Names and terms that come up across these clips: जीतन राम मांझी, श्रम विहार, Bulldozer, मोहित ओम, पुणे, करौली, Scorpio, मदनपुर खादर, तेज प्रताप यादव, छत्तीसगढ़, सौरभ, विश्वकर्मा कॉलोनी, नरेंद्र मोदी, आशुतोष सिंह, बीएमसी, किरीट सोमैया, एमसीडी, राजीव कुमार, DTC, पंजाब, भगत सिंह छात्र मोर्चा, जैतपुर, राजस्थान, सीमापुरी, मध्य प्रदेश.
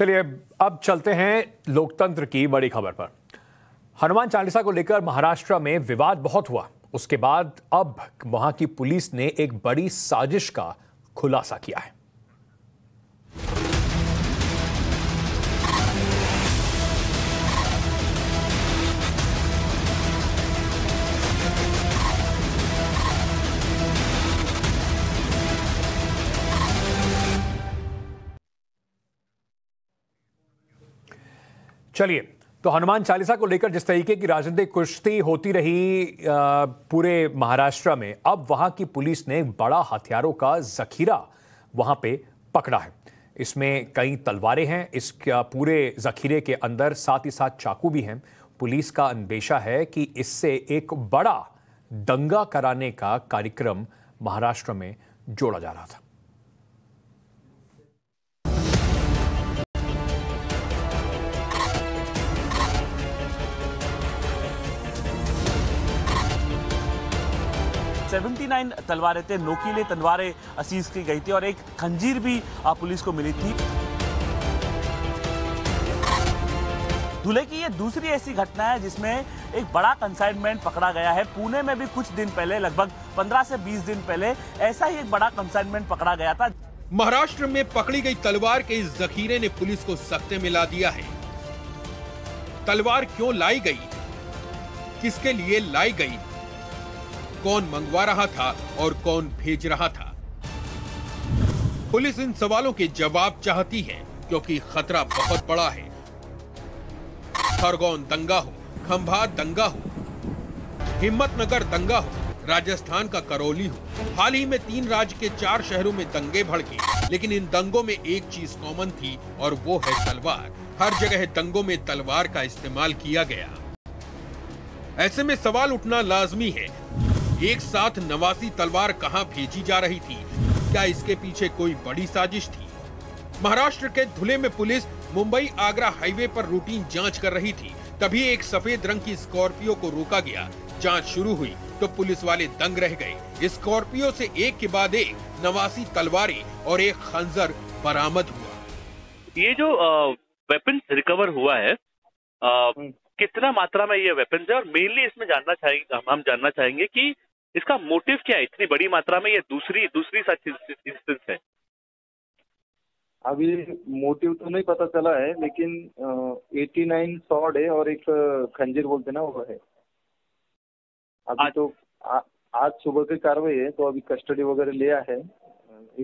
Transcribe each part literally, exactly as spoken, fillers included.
चलिए अब चलते हैं लोकतंत्र की बड़ी खबर पर। हनुमान चालीसा को लेकर महाराष्ट्र में विवाद बहुत हुआ, उसके बाद अब वहां की पुलिस ने एक बड़ी साजिश का खुलासा किया है। चलिए, तो हनुमान चालीसा को लेकर जिस तरीके की राजनीतिक कुश्ती होती रही पूरे महाराष्ट्र में, अब वहां की पुलिस ने बड़ा हथियारों का जखीरा वहां पे पकड़ा है। इसमें कई तलवारें हैं, इस पूरे जखीरे के अंदर साथ ही साथ चाकू भी हैं। पुलिस का अंदेशा है कि इससे एक बड़ा दंगा कराने का कार्यक्रम महाराष्ट्र में जोड़ा जा रहा था। उन्यासी तलवारें थे, नोकीले तलवारें असीज की गई थी और एक खंजीर भी पुलिस को मिली थी। धुले की ये दूसरी ऐसी घटना है जिसमें एक बड़ा कंसाइनमेंट पकड़ा गया है। पुणे में भी कुछ दिन पहले, लगभग पंद्रह से बीस दिन पहले, ऐसा ही एक बड़ा कंसाइनमेंट पकड़ा गया था। महाराष्ट्र में पकड़ी गई तलवार के इस जखीरे ने पुलिस को सख्ते में ला दिया है। तलवार क्यों लाई गई, किसके लिए लाई गई, कौन मंगवा रहा था और कौन भेज रहा था, पुलिस इन सवालों के जवाब चाहती है क्योंकि खतरा बहुत बड़ा है। खरगोन दंगा हो, खंभात दंगा हो, हिम्मतनगर दंगा हो, राजस्थान का करौली हो, हाल ही में तीन राज्य के चार शहरों में दंगे भड़के, लेकिन इन दंगों में एक चीज कॉमन थी और वो है तलवार। हर जगह दंगों में तलवार का इस्तेमाल किया गया। ऐसे में सवाल उठना लाजमी है, एक साथ नवासी तलवार कहां भेजी जा रही थी, क्या इसके पीछे कोई बड़ी साजिश थी। महाराष्ट्र के धुले में पुलिस मुंबई आगरा हाईवे पर रूटीन जांच कर रही थी, तभी एक सफेद रंग की स्कॉर्पियो को रोका गया। जांच शुरू हुई तो पुलिस वाले दंग रह गए। स्कॉर्पियो से एक के बाद एक नवासी तलवारें और एक खंजर बरामद हुआ। ये जो वेपन रिकवर हुआ है, आ, कितना मात्रा में ये वेपन है और मेनली इसमें जानना चाहेंगे, हम जानना चाहेंगे की इसका मोटिव क्या है इतनी बड़ी मात्रा में। ये दूसरी दूसरी सच इंस्टेंस है। अभी मोटिव तो नहीं पता चला है, लेकिन नवासी सॉर्ड है और एक खंजीर बोलते ना वो है। अभी आज, तो आ, आज सुबह की कार्रवाई है, तो अभी कस्टडी वगैरह लिया है,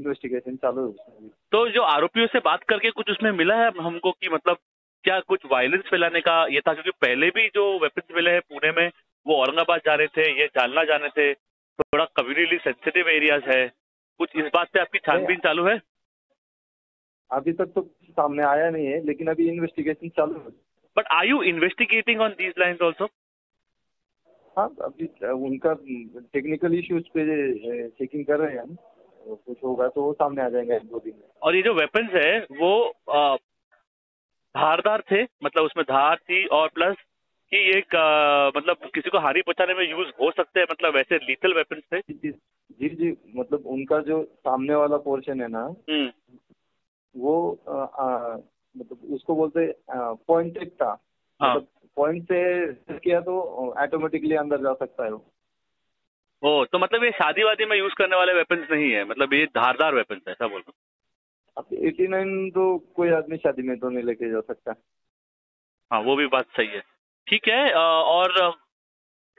इन्वेस्टिगेशन चालू है। तो जो आरोपियों से बात करके कुछ उसमें मिला है हमको कि मतलब क्या कुछ वायलेंस फैलाने का ये था, क्योंकि पहले भी जो वेपन्स मिले हैं पुणे में वो औरंगाबाद जाने थे, ये जालना जाने थे, थोड़ा कम्युनली सेंसिटिव एरियाज है। कुछ इस बात पे आपकी छानबीन चालू है? अभी तक तो सामने आया नहीं है, लेकिन अभी इन्वेस्टिगेशन चालू है। But are you investigating on these lines also? हाँ, अभी उनका टेक्निकल इश्यूज पे चेकिंग कर रहे हैं हम, कुछ होगा तो वो सामने आ जाएंगे दो दिन में। और ये जो वेपन्स है वो आ, धारदार थे, मतलब उसमें धार थी और प्लस कि ये मतलब किसी को हानि पहुंचाने में यूज हो सकते हैं, मतलब वैसे लीथल वेपन्स थे। जी जी, मतलब उनका जो सामने वाला पोर्शन है ना, वो आ, आ, मतलब उसको बोलते पॉइंटेड था। हाँ। मतलब पॉइंट से किया तो ऑटोमेटिकली अंदर जा सकता है वो। ओ, तो मतलब ये शादी वादी में यूज करने वाले वेपन्स नहीं है, मतलब ये धारदार वेपन्स है, ऐसा बोल रहा हूँ। अब नवासी तो कोई आदमी शादी में तो नहीं लेके जा सकता। हाँ, वो भी बात सही है। ठीक है, और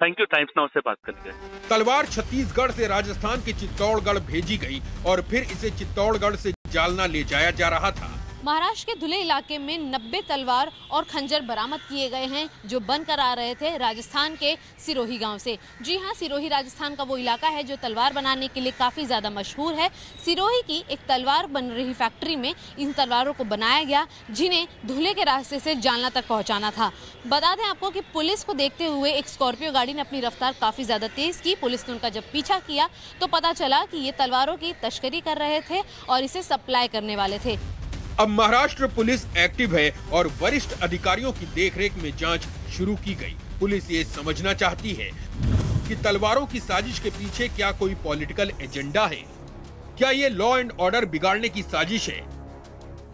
थैंक यू टाइम्स नाउ से बात करके। तलवार छत्तीसगढ़ से राजस्थान के चित्तौड़गढ़ भेजी गई और फिर इसे चित्तौड़गढ़ से जालना ले जाया जा रहा था। महाराष्ट्र के धुले इलाके में नब्बे तलवार और खंजर बरामद किए गए हैं, जो बनकर आ रहे थे राजस्थान के सिरोही गांव से। जी हां, सिरोही राजस्थान का वो इलाका है जो तलवार बनाने के लिए काफ़ी ज़्यादा मशहूर है। सिरोही की एक तलवार बन रही फैक्ट्री में इन तलवारों को बनाया गया, जिन्हें धुले के रास्ते से जालना तक पहुँचाना था। बता दें आपको कि पुलिस को देखते हुए एक स्कॉर्पियो गाड़ी ने अपनी रफ्तार काफ़ी ज़्यादा तेज़ की। पुलिस ने उनका जब पीछा किया तो पता चला कि ये तलवारों की तस्करी कर रहे थे और इसे सप्लाई करने वाले थे। अब महाराष्ट्र पुलिस एक्टिव है और वरिष्ठ अधिकारियों की देखरेख में जांच शुरू की गई। पुलिस ये समझना चाहती है कि तलवारों की साजिश के पीछे क्या कोई पॉलिटिकल एजेंडा है, क्या ये लॉ एंड ऑर्डर बिगाड़ने की साजिश है,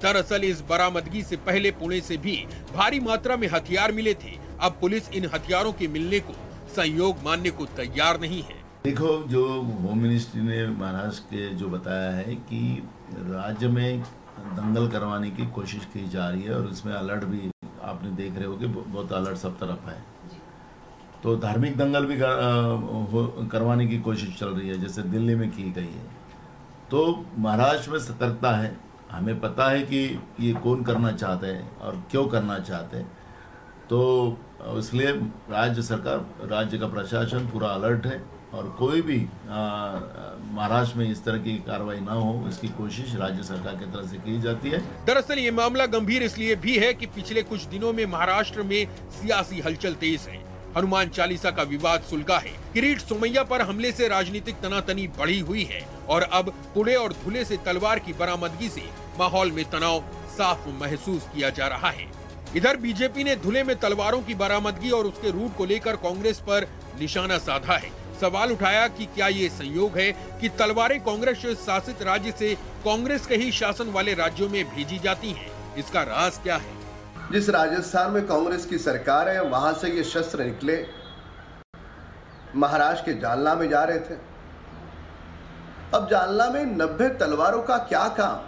दरअसल इस बरामदगी से पहले पुणे से भी भारी मात्रा में हथियार मिले थे। अब पुलिस इन हथियारों के मिलने को संयोग मानने को तैयार नहीं है। देखो, जो होम मिनिस्ट्री ने महाराष्ट्र के जो बताया है कि राज्य में दंगल करवाने की कोशिश की जा रही है और इसमें अलर्ट भी आपने देख रहे हो कि बहुत अलर्ट सब तरफ है, तो धार्मिक दंगल भी करवाने की कोशिश चल रही है जैसे दिल्ली में की गई है। तो महाराष्ट्र में सतर्कता है, हमें पता है कि ये कौन करना चाहते हैं और क्यों करना चाहते हैं, तो इसलिए राज्य सरकार, राज्य का प्रशासन पूरा अलर्ट है और कोई भी महाराष्ट्र में इस तरह की कार्रवाई ना हो इसकी कोशिश राज्य सरकार की तरफ से की जाती है। दरअसल ये मामला गंभीर इसलिए भी है कि पिछले कुछ दिनों में महाराष्ट्र में सियासी हलचल तेज है। हनुमान चालीसा का विवाद सुलगा है, किरीट सोमैया पर हमले से राजनीतिक तनातनी बढ़ी हुई है और अब पुणे और धुले से तलवार की बरामदगी से माहौल में तनाव साफ महसूस किया जा रहा है। इधर बीजेपी ने धुले में तलवारों की बरामदगी और उसके रूट को लेकर कांग्रेस पर निशाना साधा है। सवाल उठाया कि क्या ये संयोग है कि तलवारें कांग्रेस शासित राज्य से कांग्रेस के ही शासन वाले राज्यों में भेजी जाती हैं? इसका राज क्या है? जिस राजस्थान में कांग्रेस की सरकार है वहां से ये शस्त्र निकले, महाराष्ट्र के जालना में जा रहे थे। अब जालना में नब्बे तलवारों का क्या काम?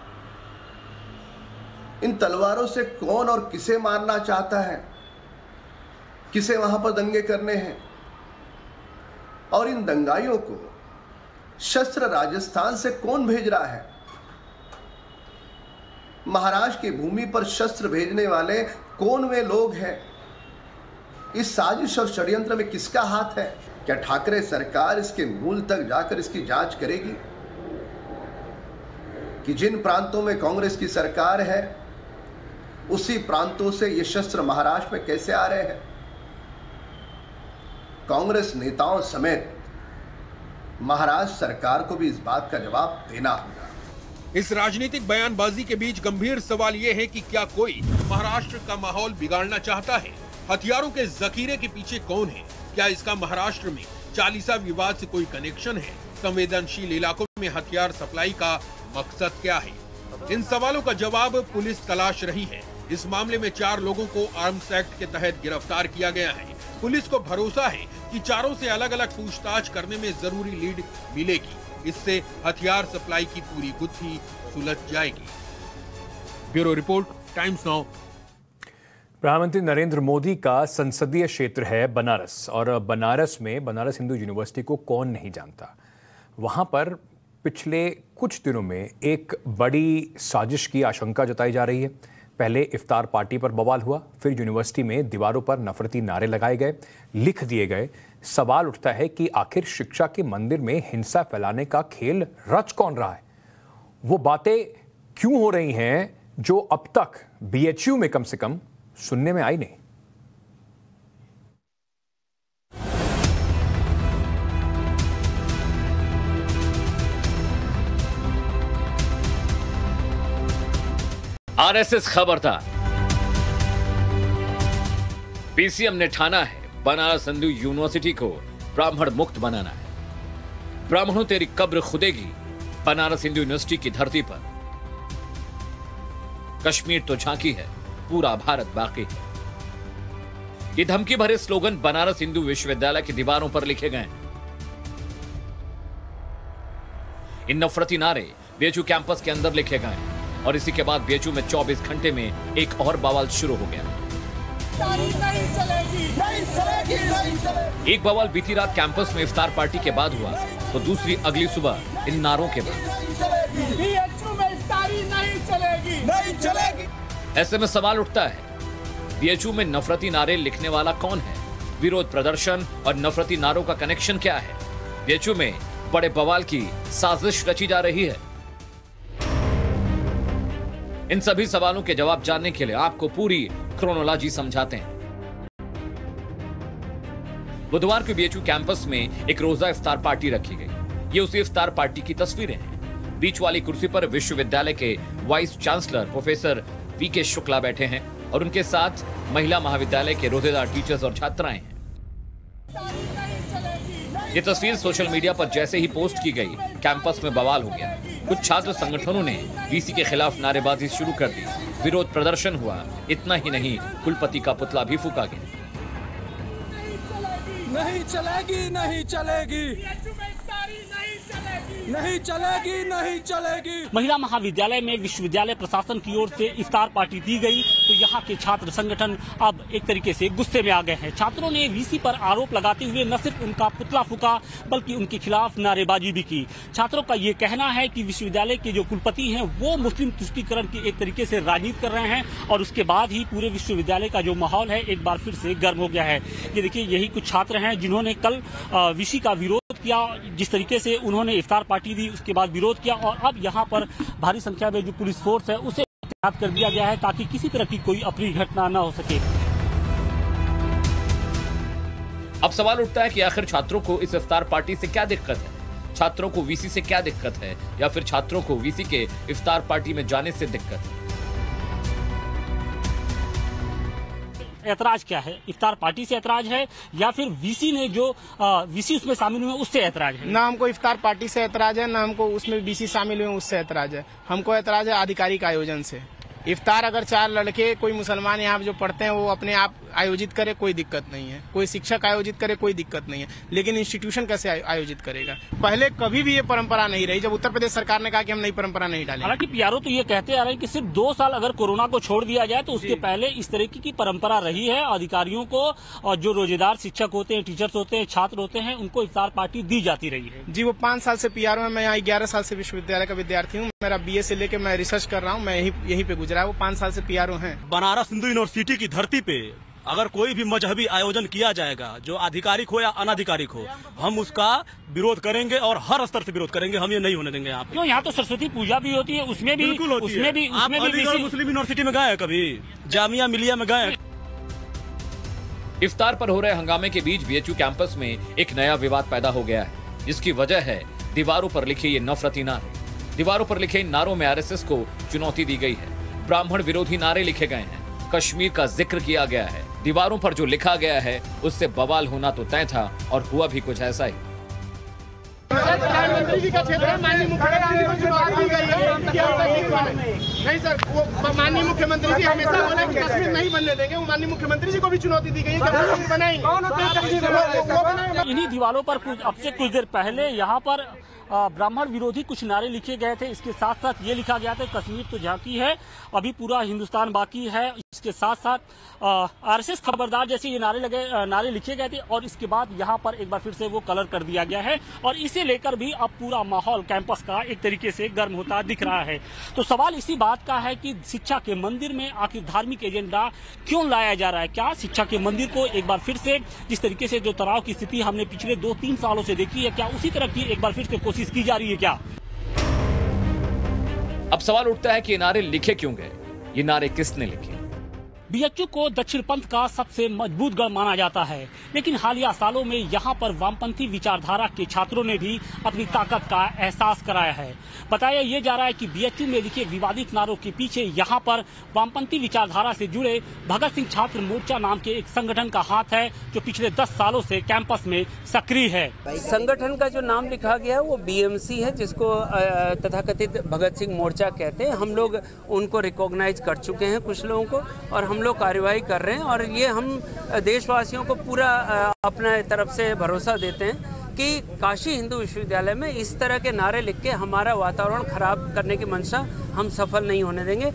इन तलवारों से कौन और किसे मारना चाहता है, किसे वहां पर दंगे करने हैं, और इन दंगाइयों को शस्त्र राजस्थान से कौन भेज रहा है? महाराष्ट्र की भूमि पर शस्त्र भेजने वाले कौन वे लोग हैं? इस साजिश और षड्यंत्र में किसका हाथ है? क्या ठाकरे सरकार इसके मूल तक जाकर इसकी जांच करेगी कि जिन प्रांतों में कांग्रेस की सरकार है उसी प्रांतों से ये शस्त्र महाराष्ट्र में कैसे आ रहे हैं? कांग्रेस नेताओं समेत महाराष्ट्र सरकार को भी इस बात का जवाब देना होगा। इस राजनीतिक बयानबाजी के बीच गंभीर सवाल ये है कि क्या कोई महाराष्ट्र का माहौल बिगाड़ना चाहता है? हथियारों के जखीरे के पीछे कौन है? क्या इसका महाराष्ट्र में चालीसा विवाद से कोई कनेक्शन है? संवेदनशील इलाकों में हथियार सप्लाई का मकसद क्या है? इन सवालों का जवाब पुलिस तलाश रही है। इस मामले में चार लोगों को आर्म्स एक्ट के तहत गिरफ्तार किया गया है। पुलिस को भरोसा है कि चारों से अलग अलग पूछताछ करने में जरूरी लीड मिलेगी। इससे हथियार सप्लाई की पूरी गुत्थी सुलझ जाएगी। Bureau report, Times Now. प्रधानमंत्री नरेंद्र मोदी का संसदीय क्षेत्र है बनारस, और बनारस में बनारस हिंदू यूनिवर्सिटी को कौन नहीं जानता। वहां पर पिछले कुछ दिनों में एक बड़ी साजिश की आशंका जताई जा रही है। पहले इफ्तार पार्टी पर बवाल हुआ, फिर यूनिवर्सिटी में दीवारों पर नफरती नारे लगाए गए, लिख दिए गए। सवाल उठता है कि आखिर शिक्षा के मंदिर में हिंसा फैलाने का खेल रच कौन रहा है? वो बातें क्यों हो रही हैं जो अब तक बीएचयू में कम से कम सुनने में आई नहीं? आरएसएस खबर था। पीसीएम ने ठाना है बनारस हिंदू यूनिवर्सिटी को ब्राह्मण मुक्त बनाना है। ब्राह्मणों तेरी कब्र खुदेगी बनारस हिंदू यूनिवर्सिटी की धरती पर। कश्मीर तो झांकी है, पूरा भारत बाकी है। ये धमकी भरे स्लोगन बनारस हिंदू विश्वविद्यालय की दीवारों पर लिखे गए। इन नफरती नारे बेचू कैंपस के अंदर लिखे गए और इसी के बाद बीएचयू में चौबीस घंटे में एक और बवाल शुरू हो गया। नहीं चलेगी, नहीं चलेगी, नहीं चलेगी। एक बवाल बीती रात कैंपस में इफ्तार पार्टी के बाद हुआ तो दूसरी अगली सुबह इन नारों के बाद। ऐसे में सवाल उठता है, बीएचयू में नफरती नारे लिखने वाला कौन है? विरोध प्रदर्शन और नफरती नारों का कनेक्शन क्या है? बीएचयू में बड़े बवाल की साजिश रची जा रही है। इन सभी सवालों के जवाब जानने के लिए आपको पूरी क्रोनोलॉजी समझाते हैं। बुधवार को बीएचयू कैंपस में एक रोजा इफ्तार पार्टी रखी गई। ये उसी इफ्तार पार्टी की तस्वीरें हैं। बीच वाली कुर्सी पर विश्वविद्यालय के वाइस चांसलर प्रोफेसर वी के शुक्ला बैठे हैं और उनके साथ महिला महाविद्यालय के रोजेदार टीचर्स और छात्राएं हैं। ये तस्वीर सोशल मीडिया पर जैसे ही पोस्ट की गई कैंपस में बवाल हो गया। कुछ छात्र संगठनों ने वीसी के खिलाफ नारेबाजी शुरू कर दी, विरोध प्रदर्शन हुआ। इतना ही नहीं, कुलपति का पुतला भी फूंका गया। नहीं चलेगी, नहीं चलेगी, नहीं चलेगी, नहीं चलेगी। महिला महाविद्यालय में विश्वविद्यालय प्रशासन की ओर से इफ्तार पार्टी दी गई तो यहाँ के छात्र संगठन अब एक तरीके से गुस्से में आ गए हैं। छात्रों ने वीसी पर आरोप लगाते हुए न सिर्फ उनका पुतला फूंका बल्कि उनके खिलाफ नारेबाजी भी की। छात्रों का ये कहना है कि विश्वविद्यालय के जो कुलपति हैं वो मुस्लिम तुष्टिकरण की एक तरीके से राजनीति कर रहे हैं और उसके बाद ही पूरे विश्वविद्यालय का जो माहौल है एक बार फिर से गर्म हो गया है। ये देखिए, यही कुछ छात्र हैं जिन्होंने कल वीसी का विरोध किया, जिस तरीके से उन्होंने इफ्तार पार्टी दी उसके बाद विरोध किया और अब यहाँ पर भारी संख्या में जो पुलिस फोर्स है उसे तैनात कर दिया गया है ताकि किसी तरह की कोई अप्रिय घटना न हो सके। अब सवाल उठता है कि आखिर छात्रों को इस इफ्तार पार्टी से क्या दिक्कत है, छात्रों को वीसी से क्या दिक्कत है, या फिर छात्रों को वीसी के इफ्तार पार्टी में जाने से दिक्कत है। ऐतराज क्या है, इफ्तार पार्टी से ऐतराज है या फिर वीसी ने जो वीसी उसमें शामिल हुए उससे ऐतराज है? ना हमको इफ्तार पार्टी से ऐतराज है, ना हमको उसमें वीसी शामिल हुए उससे ऐतराज है। हमको ऐतराज है आधिकारिक आयोजन से। इफ्तार अगर चार लड़के कोई मुसलमान यहाँ जो पढ़ते हैं वो अपने आप आयोजित करे कोई दिक्कत नहीं है, कोई शिक्षक आयोजित करे कोई दिक्कत नहीं है, लेकिन इंस्टीट्यूशन कैसे आयोजित करेगा। पहले कभी भी ये परंपरा नहीं रही, जब उत्तर प्रदेश सरकार ने कहा कि हम नई परंपरा नहीं डालेंगे। हालांकि पीआरओ तो ये कहते आ रहे हैं कि सिर्फ दो साल अगर कोरोना को छोड़ दिया जाए तो उसके पहले इस तरीके की परंपरा रही है। अधिकारियों को और जो रोजेदार शिक्षक होते हैं, टीचर्स होते हैं, छात्र होते हैं, उनको इफ्तार पार्टी दी जाती रही है। जी, वो पांच साल से पीआरओ है, मैं यहाँ ग्यारह साल से विश्वविद्यालय का विद्यार्थी हूँ, मेरा बीए से लेकर मैं रिसर्च कर रहा हूँ, मैं यही पे गुजरा, वो पांच साल से पीआरओ हैं। बनारस हिंदू यूनिवर्सिटी की धरती पे अगर कोई भी मजहबी आयोजन किया जाएगा, जो आधिकारिक हो या अनाधिकारिक हो, हम उसका विरोध करेंगे और हर स्तर से विरोध करेंगे। हम ये नहीं होने देंगे। यहाँ पे यहाँ तो सरस्वती पूजा भी होती है, उसमें भी उसमें भी उसमें भी मुस्लिम यूनिवर्सिटी में गए, कभी जामिया मिलिया में गए। इफ्तार पर हो रहे हंगामे के बीच बीएचयू कैंपस में एक नया विवाद पैदा हो गया है, जिसकी वजह है दीवारों पर लिखे ये नफरती नारे। दीवारों पर लिखे इन नारों में आरएसएस को चुनौती दी गई है, ब्राह्मण विरोधी नारे लिखे गए हैं, कश्मीर का जिक्र किया गया है। दीवारों पर जो लिखा गया है उससे बवाल होना तो तय था और हुआ भी कुछ ऐसा ही। प्रधानमंत्री जी का क्षेत्र माननीय नहीं सर, वो माननीय मुख्यमंत्री जी हमेशा बोले कि कश्मीर नहीं बनने देंगे, वो माननीय मुख्यमंत्री जी को भी चुनौती दी गई है बनाएंगे। इन्हीं दीवारों पर अब से कुछ देर पहले यहाँ पर ब्राह्मण विरोधी कुछ नारे लिखे गए थे। इसके साथ साथ ये लिखा गया था, कश्मीर तो झांकी है अभी पूरा हिंदुस्तान बाकी है। इसके साथ साथ आरएसएस खबरदार जैसे ये नारे लगे नारे लिखे गए थे और इसके बाद यहाँ पर एक बार फिर से वो कलर कर दिया गया है और इसे लेकर भी अब पूरा माहौल कैंपस का एक तरीके से गर्म होता दिख रहा है। तो सवाल इसी बात का है कि शिक्षा के मंदिर में आखिर धार्मिक एजेंडा क्यों लाया जा रहा है? क्या शिक्षा के मंदिर को एक बार फिर से जिस तरीके से जो तनाव की स्थिति हमने पिछले दो तीन सालों से देखी है, क्या उसी तरह की एक बार फिर से कोशिश की जा रही है? क्या अब सवाल उठता है कि ये नारे लिखे क्यों गए, ये नारे किसने लिखे? बीएचयू को दक्षिण पंथ का सबसे मजबूत गढ़ माना जाता है, लेकिन हालिया सालों में यहाँ पर वामपंथी विचारधारा के छात्रों ने भी अपनी ताकत का एहसास कराया है। बताया ये जा रहा है कि बीएचयू में लिखे विवादित नारों के पीछे यहाँ पर वामपंथी विचारधारा से जुड़े भगत सिंह छात्र मोर्चा नाम के एक संगठन का हाथ है, जो पिछले दस सालों से कैंपस में सक्रिय है। संगठन का जो नाम लिखा गया है वो बीएमसी है, जिसको तथाकथित भगत सिंह मोर्चा कहते हैं। हम लोग उनको रिकॉग्नाइज कर चुके हैं कुछ लोगों को और हम लोग कार्यवाही कर रहे हैं और ये हम देशवासियों को पूरा अपने तरफ से भरोसा देते हैं कि काशी हिंदू विश्वविद्यालय में इस तरह के नारे लिख के हमारा वातावरण खराब करने की मंशा हम सफल नहीं होने देंगे।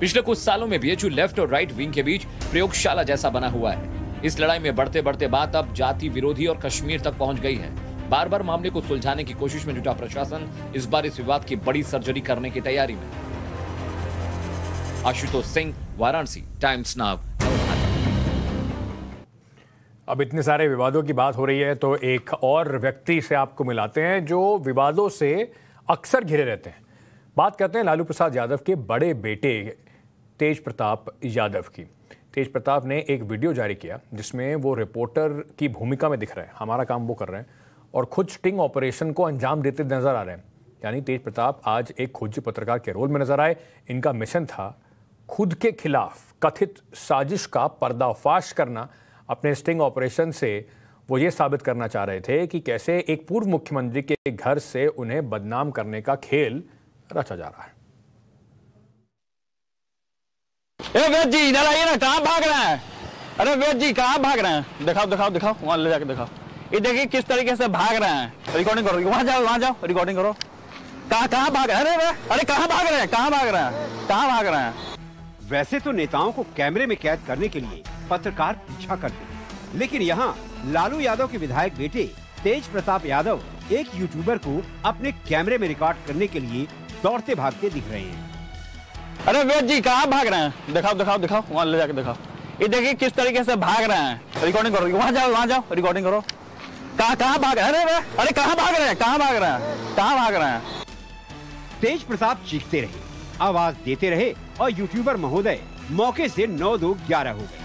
पिछले कुछ सालों में बीएचयू लेफ्ट और राइट विंग के बीच प्रयोगशाला जैसा बना हुआ है। इस लड़ाई में बढ़ते बढ़ते बात अब जाति विरोधी और कश्मीर तक पहुँच गई है। बार बार मामले को सुलझाने की कोशिश में जुटा प्रशासन इस बार इस विवाद की बड़ी सर्जरी करने की तैयारी में। आशुतोष सिंह, Varanasi, Times Now. अब इतने सारे विवादों की बात हो रही है तो एक और व्यक्ति से आपको मिलाते हैं जो विवादों से अक्सर घिरे रहते हैं। बात करते हैं लालू प्रसाद यादव के बड़े बेटे तेज प्रताप यादव की। तेज प्रताप ने एक वीडियो जारी किया जिसमें वो रिपोर्टर की भूमिका में दिख रहे हैं, हमारा काम वो कर रहे हैं और खुद स्टिंग ऑपरेशन को अंजाम देते नजर आ रहे हैं। यानी तेज प्रताप आज एक खोजी पत्रकार के रोल में नजर आए। इनका मिशन था खुद के खिलाफ कथित साजिश का पर्दाफाश करना, अपने स्टिंग ऑपरेशन से वो ये साबित करना चाह रहे थे कि कैसे एक पूर्व मुख्यमंत्री के घर से उन्हें बदनाम करने का खेल रचा जा रहा है। ए वेद जी इधर आइए ना, कहाँ भाग रहा है? अरे वेद जी कहाँ भाग रहे हैं? दिखाओ दिखाओ दिखाओ, वहां ले जाके दिखाओ। ये देखिए किस तरीके से भाग रहे हैं। रिकॉर्डिंग करो, वहां जाओ वहां जाओ, रिकॉर्डिंग करो। कहाँ कहाँ भाग रहे हैं? अरे अरे कहाँ भाग रहे हैं? कहाँ भाग रहे हैं? कहाँ भाग रहे हैं? वैसे तो नेताओं को कैमरे में कैद करने के लिए पत्रकार पीछा करते, लेकिन यहाँ लालू यादव के विधायक बेटे तेज प्रताप यादव एक यूट्यूबर को अपने कैमरे में रिकॉर्ड करने के लिए दौड़ते भागते दिख रहे हैं। अरे वेद जी कहाँ भाग रहे हैं? दिखाओ दिखाओ दिखाओ, वहाँ ले जाके दिखाओ। ये देखिए किस तरीके से भाग रहे हैं। रिकॉर्डिंग करो, वहाँ जाओ वहाँ जाओ, रिकॉर्डिंग करो। कहाँ कहाँ भाग रहे हैं? अरे अरे कहाँ भाग रहे हैं? कहाँ भाग रहे हैं? कहाँ भाग रहे हैं? तेज प्रताप चीखते रहे, आवाज देते रहे और यूट्यूबर महोदय मौके से नौ दो ग्यारह हो गए।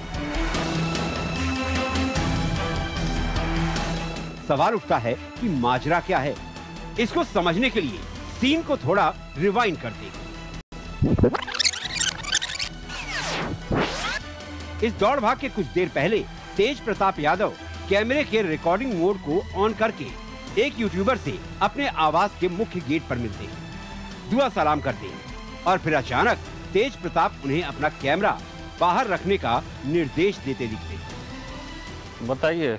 सवाल उठता है कि माजरा क्या है। इसको समझने के लिए सीन को थोड़ा रिवाइंड करते हैं। इस दौड़ भाग के कुछ देर पहले तेज प्रताप यादव कैमरे के रिकॉर्डिंग मोड को ऑन करके एक यूट्यूबर से अपने आवास के मुख्य गेट पर मिलते हैं, दुआ सलाम करते हैं और फिर अचानक तेज प्रताप उन्हें अपना कैमरा बाहर रखने का निर्देश देते दिखते हैं। बताइए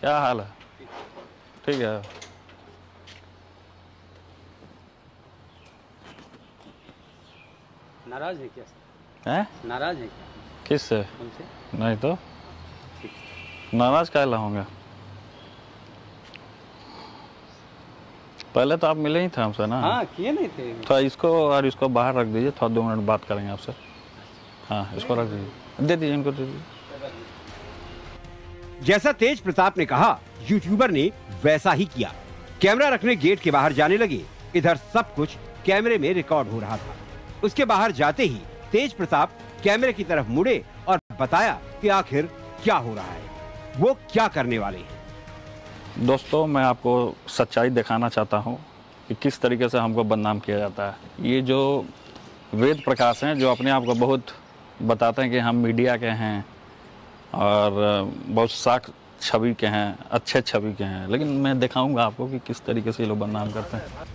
क्या हाल है? ठीक है। नाराज है क्या सर? हैं? नाराज है क्या? किससे? उनसे? नहीं तो नाराज काहे होंगे? पहले तो आप मिले ही थे हमसे ना। हाँ किए नहीं थे। तो इसको और इसको बाहर रख दीजिए, थोड़ा दो मिनट बात करेंगे आपसे। हाँ इसको रख दीजिए, दे दीजिए इनको, दे दीजिए। जैसा तेज प्रताप ने कहा यूट्यूबर ने वैसा ही किया। कैमरा रखने गेट के बाहर जाने लगे। इधर सब कुछ कैमरे में रिकॉर्ड हो रहा था। उसके बाहर जाते ही तेज प्रताप कैमरे की तरफ मुड़े और बताया कि आखिर क्या हो रहा है, वो क्या करने वाले हैं। दोस्तों मैं आपको सच्चाई दिखाना चाहता हूं कि किस तरीके से हमको बदनाम किया जाता है। ये जो वेद प्रकाश हैं, जो अपने आप को बहुत बताते हैं कि हम मीडिया के हैं और बहुत साख छवि के हैं, अच्छे छवि के हैं, लेकिन मैं दिखाऊँगा आपको कि किस तरीके से ये लोग बदनाम करते हैं।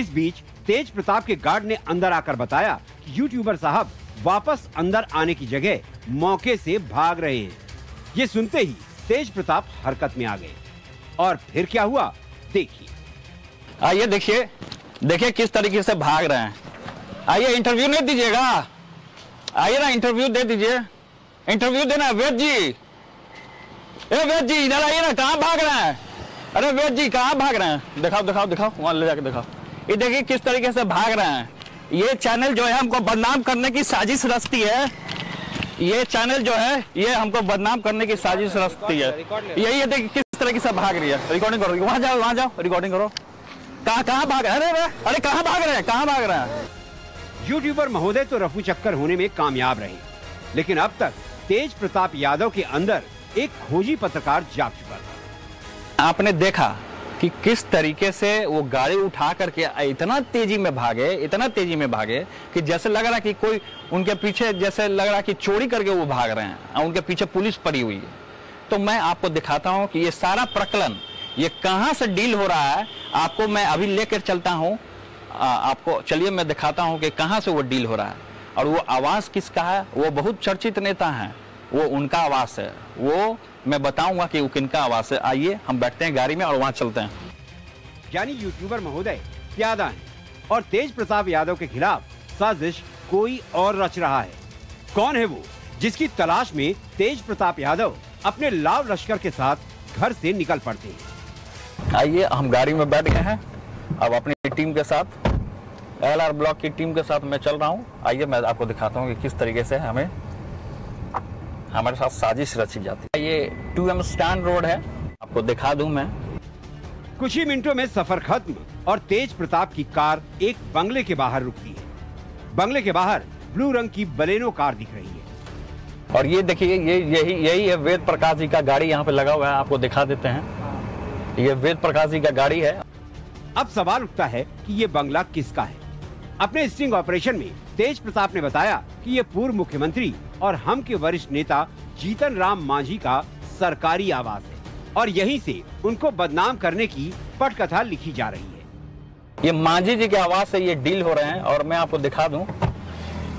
इस बीच तेज प्रताप के गार्ड ने अंदर आकर बताया कि यूट्यूबर साहब वापस अंदर आने की जगह मौके से भाग रहे हैं। ये सुनते ही तेज प्रताप हरकत में आ गए और फिर क्या हुआ देखिए। आइए देखिए, देखिए किस तरीके से भाग रहे हैं। आइए इंटरव्यू नहीं दीजिएगा, आइए ना इंटरव्यू दे दीजिए, इंटरव्यू देना। वेद जी, ए वेद जी इधर आइए ना, कहाँ भाग रहे हैं? अरे वेद जी कहाँ भाग रहे हैं? दिखाओ दिखाओ दिखाओ, वहां ले जाके दिखाओ। ये देखिए किस तरीके से भाग रहे हैं। ये चैनल जो है हमको बदनाम करने की साजिश रचती है। ये चैनल जो है ये हमको बदनाम करने की साजिश रचती है। यही ये देखिए किस तरीके से भाग रही है। रिकॉर्डिंग करो, वहां जाओ वहां जाओ, रिकॉर्डिंग करो। कहाँ कहाँ भाग रहे हैं? अरे कहाँ भाग रहे हैं? कहाँ भाग रहे हैं? यूट्यूबर महोदय तो रफू चक्कर होने में कामयाब रहे, लेकिन अब तक तेज प्रताप यादव के अंदर एक खोजी पत्रकार जाग चुका था। आपने देखा कि किस तरीके से वो गाड़ी उठा करके इतना तेजी में भागे, इतना तेजी में भागे कि जैसे लग रहा कि कोई उनके पीछे, जैसे लग रहा कि चोरी करके वो भाग रहे हैं और उनके पीछे पुलिस पड़ी हुई है। तो मैं आपको दिखाता हूं कि ये सारा प्रकलन ये कहां से डील हो रहा है, आपको मैं अभी लेकर चलता हूं। आपको चलिए मैं दिखाता हूँ कि कहाँ से वो डील हो रहा है और वो आवाज़ किसका है। वो बहुत चर्चित नेता हैं, वो उनका आवाज़ है, वो मैं बताऊंगा कि वो किनका आवाज़ है। आइए हम बैठते हैं गाड़ी में और वहाँ चलते हैं। यानी यूट्यूबर महोदय यादव और तेज प्रताप यादव के खिलाफ साजिश कोई और रच रहा है। कौन है वो जिसकी तलाश में तेज प्रताप यादव अपने लाव लश्कर के साथ घर से निकल पड़ते हैं। आइए हम गाड़ी में बैठ गए हैं, अब अपनी टीम के साथ, एल आर ब्लॉक की टीम के साथ मैं चल रहा हूँ। आइए मैं आपको दिखाता हूँ कि किस तरीके से हमें हमारे साथ साजिश रची जाती है। ये टू एम स्टैंड रोड है, आपको दिखा दूं मैं। कुछ ही मिनटों में सफर खत्म और तेज प्रताप की कार एक बंगले के बाहर रुकती है। बंगले के बाहर ब्लू रंग की बलेनो कार दिख रही है और ये देखिए ये यही यही है वेद प्रकाश जी का गाड़ी। यहाँ पे लगा हुआ है, आपको दिखा देते हैं। ये वेद प्रकाश जी का गाड़ी है। अब सवाल उठता है कि ये बंगला किसका है। अपने स्टिंग ऑपरेशन में तेज प्रताप ने बताया कि ये पूर्व मुख्यमंत्री और हम के वरिष्ठ नेता जीतन राम मांझी का सरकारी आवास है। और यहीं से उनको बदनाम करने की पटकथा लिखी जा रही है। ये मांझी जी के आवाज से ये डील हो रहे हैं और मैं आपको दिखा दूं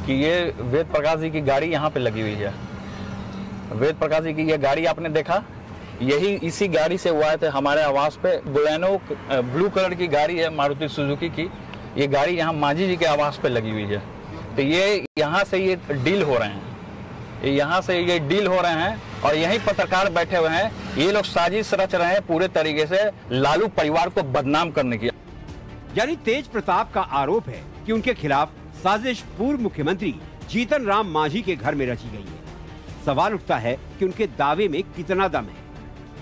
कि ये वेद प्रकाश जी की गाड़ी यहाँ पे लगी हुई है। वेद प्रकाश जी की ये गाड़ी आपने देखा, यही इसी गाड़ी से हुआ है हमारे आवास पे। बोलेनो ब्लू कलर की गाड़ी है मारुति सुजुकी की, ये गाड़ी यहाँ मांझी जी के आवास पे लगी हुई है। तो ये यहाँ से ये डील हो रहे हैं, यहाँ से ये डील हो रहे हैं और यही पत्रकार बैठे हुए हैं। ये लोग साजिश रच रहे हैं पूरे तरीके से लालू परिवार को बदनाम करने की। यानी तेज प्रताप का आरोप है कि उनके खिलाफ साजिश पूर्व मुख्यमंत्री जीतन राम मांझी के घर में रची गई है। सवाल उठता है कि उनके दावे में कितना दम है।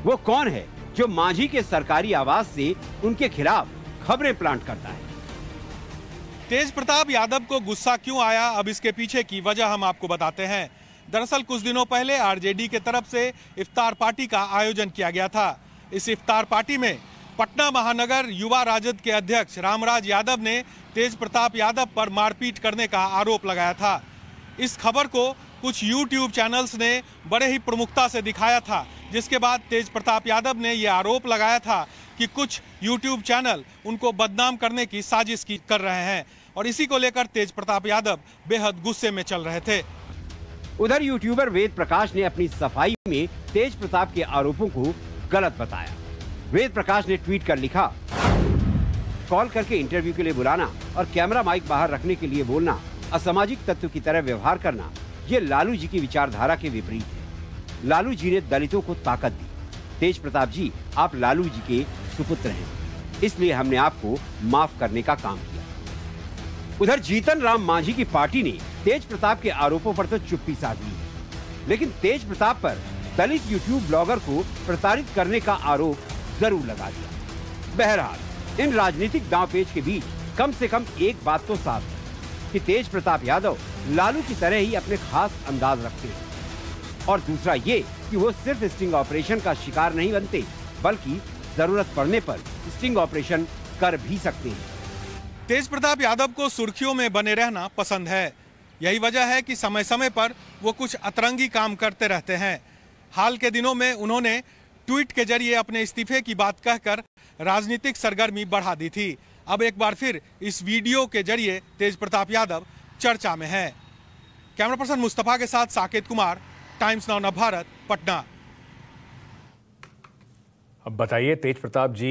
वो कौन है जो मांझी के सरकारी आवास से उनके खिलाफ खबरें प्लांट करता है? तेज प्रताप यादव को गुस्सा क्यों आया, अब इसके पीछे की वजह हम आपको बताते हैं। दरअसल कुछ दिनों पहले आरजेडी के तरफ से इफ्तार पार्टी का आयोजन किया गया था। इस इफ्तार पार्टी में पटना महानगर युवा राजद के अध्यक्ष रामराज यादव ने तेज प्रताप यादव पर मारपीट करने का आरोप लगाया था। इस खबर को कुछ यूट्यूब चैनल्स ने बड़े ही प्रमुखता से दिखाया था, जिसके बाद तेज प्रताप यादव ने यह आरोप लगाया था कि कुछ यूट्यूब चैनल उनको बदनाम करने की साजिश की कर रहे हैं और इसी को लेकर तेज प्रताप यादव बेहद गुस्से में चल रहे थे। उधर यूट्यूबर वेद प्रकाश ने अपनी सफाई में तेज प्रताप के आरोपों को गलत बताया। वेद प्रकाश ने ट्वीट कर लिखा, कॉल करके इंटरव्यू के लिए बुलाना और कैमरा माइक बाहर रखने के लिए बोलना, असामाजिक तत्व की तरह व्यवहार करना, ये लालू जी की विचारधारा के विपरीत है। लालू जी ने दलितों को ताकत दी, तेज प्रताप जी आप लालू जी के सुपुत्र हैं, इसलिए हमने आपको माफ करने का काम किया। उधर जीतन राम मांझी की पार्टी ने तेज प्रताप के आरोपों पर तो चुप्पी साध ली, लेकिन तेज प्रताप पर दलित यूट्यूब ब्लॉगर को प्रताड़ित करने का आरोप जरूर लगा दिया। बहरहाल इन राजनीतिक दांवपेच के बीच कम से कम एक बात तो साफ है कि तेज प्रताप यादव लालू की तरह ही अपने खास अंदाज रखते हैं और दूसरा ये कि वो सिर्फ स्टिंग ऑपरेशन का शिकार नहीं बनते, बल्कि जरूरत पड़ने पर स्टिंग ऑपरेशन कर भी सकते हैं। तेज प्रताप यादव को सुर्खियों में बने रहना पसंद है, यही वजह है कि समय समय पर वो कुछ अतरंगी काम करते रहते हैं। हाल के दिनों में उन्होंने ट्वीट के जरिए अपने इस्तीफे की बात कहकर राजनीतिक सरगर्मी बढ़ा दी थी। अब एक बार फिर इस वीडियो के जरिए तेज प्रताप यादव चर्चा में हैं। कैमरा पर्सन मुस्तफा के साथ साकेत कुमार, टाइम्स नाउ भारत, पटना। अब बताइए तेज प्रताप जी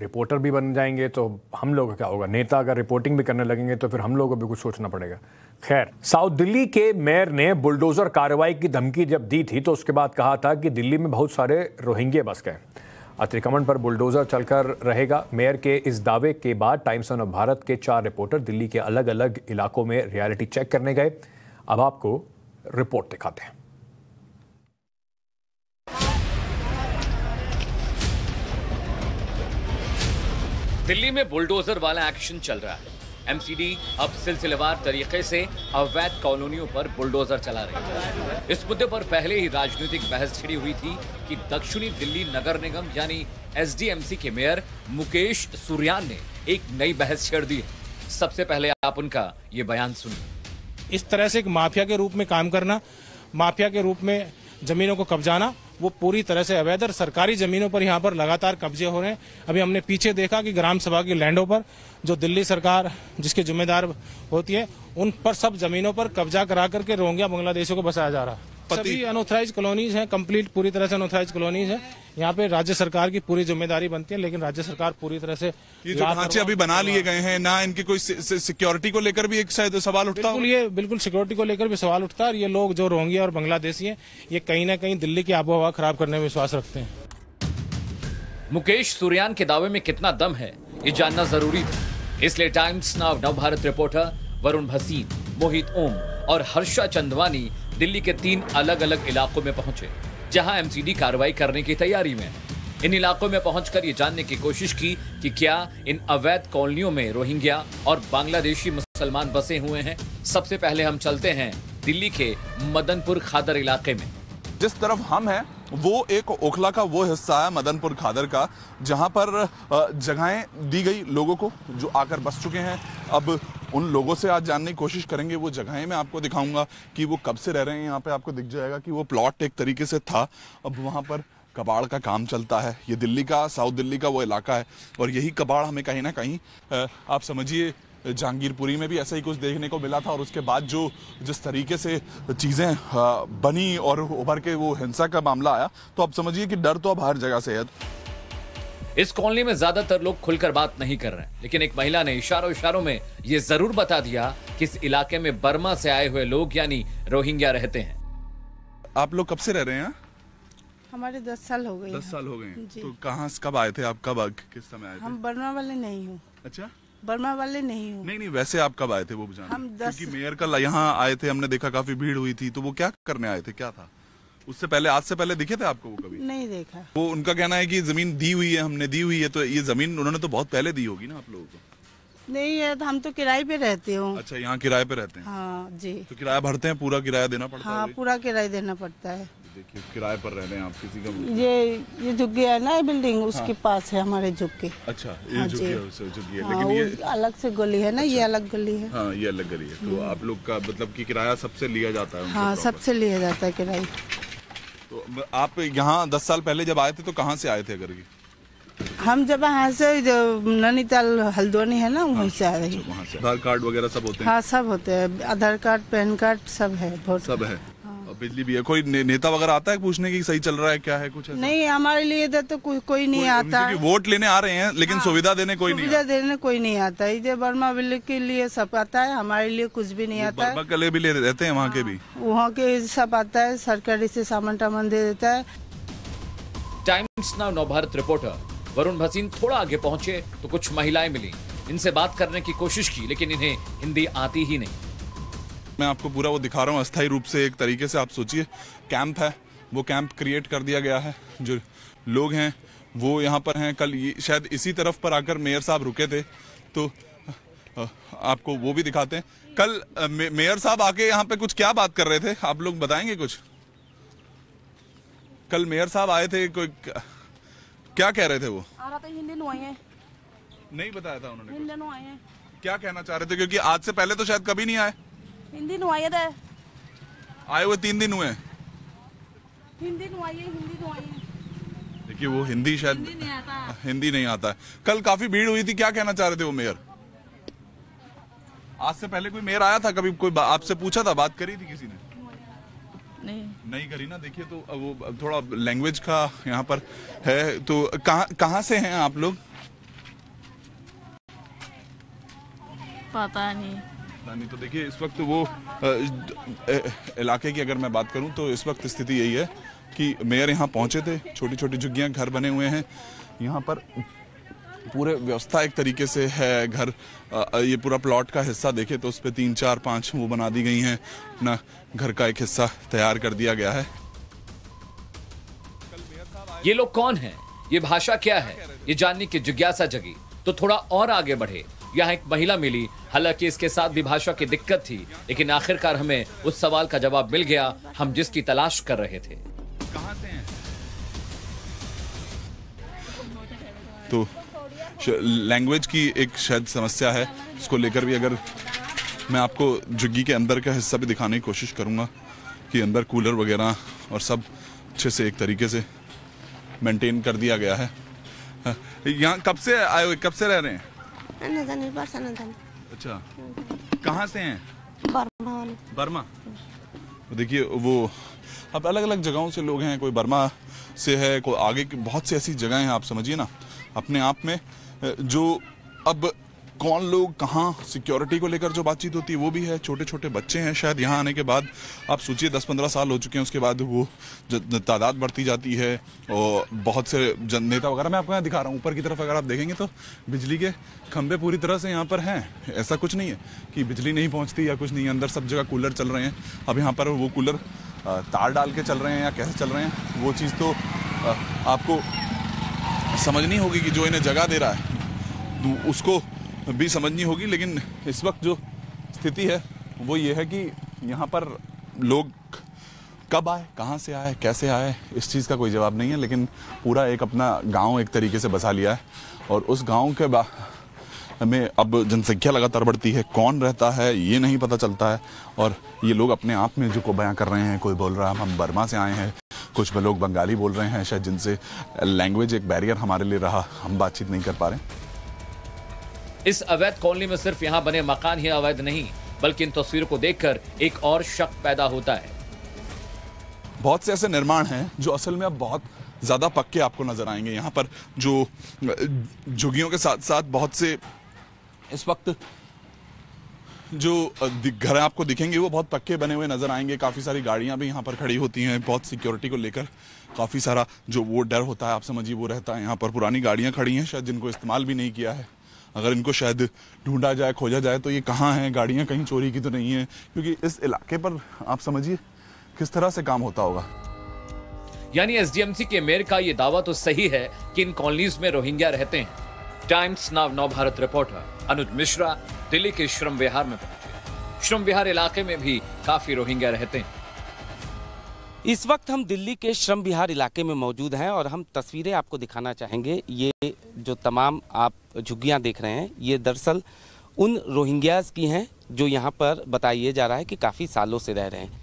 रिपोर्टर भी बन जाएंगे तो हम लोग क्या होगा? नेता अगर रिपोर्टिंग भी करने लगेंगे तो फिर हम लोगों को भी कुछ सोचना पड़ेगा। खैर, साउथ दिल्ली के मेयर ने बुलडोजर कार्रवाई की धमकी जब दी थी तो उसके बाद कहा था कि दिल्ली में बहुत सारे रोहिंग्या बस गए, अतिक्रमण पर बुलडोजर चलकर रहेगा। मेयर के इस दावे के बाद टाइम्स ऑफ भारत के चार रिपोर्टर दिल्ली के अलग अलग इलाकों में रियलिटी चेक करने गए। अब आपको रिपोर्ट दिखाते हैं। दिल्ली में बुलडोजर वाला एक्शन चल रहा है। एमसीडी अब सिलसिलेवार तरीके से अवैध कॉलोनियों पर बुलडोजर चला रही है। इस मुद्दे पर पहले ही राजनीतिक बहस छिड़ी हुई थी कि दक्षिणी दिल्ली नगर निगम यानी एसडीएमसी के मेयर मुकेश सूर्यान ने एक नई बहस छेड़ दी है। सबसे पहले आप उनका ये बयान सुनिए। इस तरह से एक माफिया के रूप में काम करना, माफिया के रूप में जमीनों को कब्जाना, वो पूरी तरह से अवैध। और सरकारी जमीनों पर यहाँ पर लगातार कब्जे हो रहे हैं। अभी हमने पीछे देखा कि ग्राम सभा की लैंडों पर जो दिल्ली सरकार जिसके जिम्मेदार होती है उन पर सब जमीनों पर कब्जा करा करके रोहिंग्या बांग्लादेशियों को बसाया जा रहा है। सभी अनऑथराइज कॉलोनीज हैं, कंप्लीट पूरी तरह से अनऑथराइज कॉलोनीज हैं। यहाँ पे राज्य सरकार की पूरी जिम्मेदारी बनती है, लेकिन राज्य सरकार पूरी तरह से ये जो ढांचे अभी बना लिए गए हैं ना, इनकी कोई सिक्योरिटी को लेकर भी एक शायद सवाल उठता है। बिल्कुल, ये बिल्कुल सिक्योरिटी को लेकर भी सवाल उठता है और ये लोग जो रोहिंग्या और बांग्लादेशी हैं ये कहीं ना कहीं दिल्ली की आबोहवा खराब करने में विश्वास रखते हैं। मुकेश सूर्यान के दावे में कितना दम है ये जानना जरूरी था, इसलिए Times Now Navbharat reporter Varun Bhasin, मोहित ओम और हर्षा चंदवानी दिल्ली के तीन अलग अलग इलाकों में पहुंचे जहां एमसीडी कार्रवाई करने की तैयारी में। इन इलाकों में पहुंचकर ये जानने की कोशिश की कि क्या इन अवैध कॉलोनियों में रोहिंग्या और बांग्लादेशी मुसलमान बसे हुए हैं। सबसे पहले हम चलते हैं दिल्ली के मदनपुर खादर इलाके में। जिस तरफ हम हैं वो एक ओखला का वो हिस्सा है मदनपुर खादर का, जहाँ पर जगहें दी गई लोगों को जो आकर बस चुके हैं। अब उन लोगों से आज जानने की कोशिश करेंगे, वो जगहें मैं आपको दिखाऊंगा कि वो कब से रह रहे हैं। यहाँ पे आपको दिख जाएगा कि वो प्लॉट एक तरीके से था, अब वहाँ पर कबाड़ का काम चलता है। ये दिल्ली का, साउथ दिल्ली का वो इलाका है और यही कबाड़ हमें कहीं ना कहीं आप समझिए जहांगीरपुरी में भी ऐसा ही कुछ देखने को मिला था। और उसके बाद जो जिस तरीके से चीज़ें बनी और उभर के वो हिंसा का मामला आया, तो आप समझिए कि डर तो अब हर जगह से है। इस कॉलोनी में ज्यादातर लोग खुलकर बात नहीं कर रहे हैं, लेकिन एक महिला ने इशारों इशारों में ये जरूर बता दिया कि इस इलाके में बर्मा से आए हुए लोग यानी रोहिंग्या रहते हैं। आप लोग कब से रह रहे हैं? हमारे दस साल हो गए। दस साल हो गए। तो कहाँ कब आए थे आप? कब किस समय आए थे? हम बर्मा वाले नहीं हूँ। अच्छा, बर्मा वाले नहीं हूँ। नहीं नहीं, वैसे आप कब आए थे वो बुझाने? हम दस मेयर का यहाँ आए थे, हमने देखा काफी भीड़ हुई थी, तो वो क्या करने आए थे? क्या था उससे पहले? आज से पहले दिखे थे आपको? वो कभी नहीं देखा। वो उनका कहना है कि जमीन दी हुई है, हमने दी हुई है। तो ये जमीन उन्होंने तो बहुत पहले दी होगी ना आप लोगों को? नहीं है, हम तो किराए पे रहते हो। अच्छा, यहाँ किराए पे रहते हैं? हाँ जी। तो किराया भरते हैं? पूरा किराया देना पड़ता है? हाँ, पूरा किराया देना पड़ता है। देखिए, किराए पर रहने आप किसी का? ये ये झुग्गी है ना, बिल्डिंग उसके पास है हमारे झुग्गी। अच्छा, ये झुग्गी है, लेकिन ये अलग से गली है ना? ये अलग गली है। हाँ, ये अलग गली है। तो आप लोग का मतलब की किराया सबसे लिया जाता है? हाँ, सबसे लिया जाता है किराया। तो आप यहाँ दस साल पहले जब आए थे तो कहाँ से आए थे? अगर हम जब यहाँ से नैनीताल हल्द्वानी है ना, वहीं से आ रही है। वहाँ से आधार कार्ड वगैरह सब होते हैं? हाँ, सब होते हैं, आधार कार्ड, पैन कार्ड सब है। बहुत सब है। हाँ। बिजली भी है। कोई ने, नेता वगैरह आता है पूछने की सही चल रहा है क्या है? कुछ ऐसा? नहीं, हमारे लिए इधर तो कोई कोई नहीं आता। वोट लेने आ रहे हैं लेकिन सुविधा देने कोई नहीं। सुविधा देने कोई नहीं आता। इधर बर्मा विले के लिए सब आता है, हमारे लिए कुछ भी नहीं आता। बकले भी ले रहते हैं वहाँ के भी? वहाँ के सब आता है, सरकारी से सामान टामान दे देता है। Times Now Navbharat reporter Varun Bhasin थोड़ा आगे पहुंचे तो कुछ महिलाएं मिली, इनसे बात करने की कोशिश की लेकिन इन्हें हिंदी आती ही नहीं। मैं आपको पूरा वो दिखा रहा हूँ अस्थायी रूप से। एक तरीके से आप सोचिए कैंप है, वो कैंप क्रिएट कर दिया गया है। जो लोग हैं वो यहाँ पर हैं। कल शायद इसी तरफ पर आकर मेयर साहब रुके थे, तो आपको वो भी दिखाते हैं। कल मेयर साहब आके यहाँ पे कुछ क्या बात कर रहे थे, आप लोग बताएंगे कुछ? कल मेयर साहब आए थे, कोई क्या कह रहे थे? वो आ रहा था हिंदी नो आए, नहीं बताया था उन्होंने। हिंदी नो आए, क्या कहना चाह रहे थे? क्योंकि आज से पहले तो शायद कभी नहीं आए। हिंदी नो आए थे, आए हुए तीन दिन हुए। हिंदी नो आए, हिंदी नो आए। देखिए, वो हिंदी शायद हिंदी नहीं आता, हिंदी नहीं आता है। कल काफी भीड़ हुई थी, क्या कहना चाह रहे थे वो मेयर? आज से पहले कोई मेयर आया था कभी? कोई आपसे पूछा था, बात करी थी किसी ने? नहीं नहीं करी ना। देखिए, तो वो थोड़ा लैंग्वेज का यहाँ पर है। तो कहाँ कहाँ से हैं आप लोग? पता नहीं, पता नहीं। तो देखिए, इस वक्त वो इलाके की अगर मैं बात करूँ तो इस वक्त स्थिति यही है कि मेयर यहाँ पहुँचे थे। छोटी छोटी झुग्गियाँ, घर बने हुए हैं यहाँ पर। पूरे व्यवस्था एक तरीके से है। घर, ये पूरा प्लॉट का हिस्सा देखे तो उस पर तीन चार पाँच वो बना दी गई हैं। अपना घर का एक हिस्सा तैयार कर दिया गया है। ये लोग कौन हैं, ये भाषा क्या है, ये जानने की जिज्ञासा जगी तो थोड़ा और आगे बढ़े। यहाँ एक महिला मिली, हालांकि इसके साथ भी भाषा की दिक्कत थी, लेकिन आखिरकार हमें उस सवाल का जवाब मिल गया हम जिसकी तलाश कर रहे थे। कहाँ से हैं? तो लैंग्वेज की एक शायद समस्या है, इसको लेकर भी अगर मैं आपको झुग्गी के अंदर का हिस्सा भी दिखाने की कोशिश करूंगा कि अंदर कूलर वगैरह और सब अच्छे से एक तरीके से मेंटेन कर दिया गया है। यहाँ कब से आए हुए, कब से रह रहे हैं? अच्छा, कहाँ से हैं? बर्मा। बर्मा। देखिए, वो अब अलग अलग जगहों से लोग हैं। कोई बर्मा से है, कोई आगे की बहुत सी ऐसी जगह हैं। आप समझिए ना अपने आप में, जो अब कौन लोग कहाँ, सिक्योरिटी को लेकर जो बातचीत होती है वो भी है। छोटे छोटे बच्चे हैं शायद, यहाँ आने के बाद आप सोचिए दस पंद्रह साल हो चुके हैं, उसके बाद वो तादाद बढ़ती जाती है। और बहुत से जन नेता वगैरह, मैं आपको यहाँ दिखा रहा हूँ ऊपर की तरफ अगर आप देखेंगे तो बिजली के खंभे पूरी तरह से यहाँ पर हैं। ऐसा कुछ नहीं है कि बिजली नहीं पहुँचती या कुछ नहीं है। अंदर सब जगह कूलर चल रहे हैं। अब यहाँ पर वो कूलर तार डाल के चल रहे हैं या कैसे चल रहे हैं वो चीज़ तो आपको समझनी होगी कि जो इन्हें जगह दे रहा है उसको भी समझनी होगी। लेकिन इस वक्त जो स्थिति है वो ये है कि यहाँ पर लोग कब आए, कहाँ से आए, कैसे आए, इस चीज़ का कोई जवाब नहीं है। लेकिन पूरा एक अपना गांव एक तरीके से बसा लिया है और उस गांव के बा में अब जनसंख्या लगातार बढ़ती है। कौन रहता है ये नहीं पता चलता है। और ये लोग अपने आप में जो को बयां कर रहे हैं, कोई बोल रहा है हम बर्मा से आए हैं, कुछ लोग बंगाली बोल रहे हैं शायद, जिनसे लैंग्वेज एक बैरियर हमारे लिए रहा, हम बातचीत नहीं कर पा रहे हैं। इस अवैध कॉलोनी में सिर्फ यहां बने मकान ही अवैध नहीं, बल्कि इन तस्वीरों को देखकर एक और शक पैदा होता है। बहुत से ऐसे निर्माण हैं जो असल में अब बहुत ज़्यादा पक्के आपको नजर आएंगे। यहाँ पर जो झुग्गियों के साथ साथ बहुत से इस वक्त जो घर आपको दिखेंगे वो बहुत पक्के बने हुए नजर आएंगे। काफ़ी सारी गाड़ियाँ भी यहाँ पर खड़ी होती हैं, बहुत सिक्योरिटी को लेकर काफ़ी सारा जो वो डर होता है आप समझिए वो रहता है। यहाँ पर पुरानी गाड़ियाँ खड़ी हैं शायद जिनको इस्तेमाल भी नहीं किया है। अगर इनको शायद ढूंढा जाए, खोजा जाए तो ये कहाँ हैं, गाड़ियाँ कहीं चोरी की तो नहीं है, क्योंकि इस इलाके पर आप समझिए किस तरह से काम होता होगा। यानी एसडीएमसी के मेयर का ये दावा तो सही है कि इन कॉलोनीज में रोहिंग्या रहते हैं। Times Now Nav Bharat reporter Anuj Mishra Delhi के श्रम विहार में पहुंचे। श्रम विहार इलाके में भी काफी रोहिंग्या रहते हैं। इस वक्त हम दिल्ली के श्रम विहार इलाके में मौजूद हैं और हम तस्वीरें आपको दिखाना चाहेंगे। ये जो तमाम आप झुग्गियां देख रहे हैं ये दरअसल उन रोहिंग्यास की हैं जो यहाँ पर बताइए जा रहा है कि काफ़ी सालों से रह रहे हैं।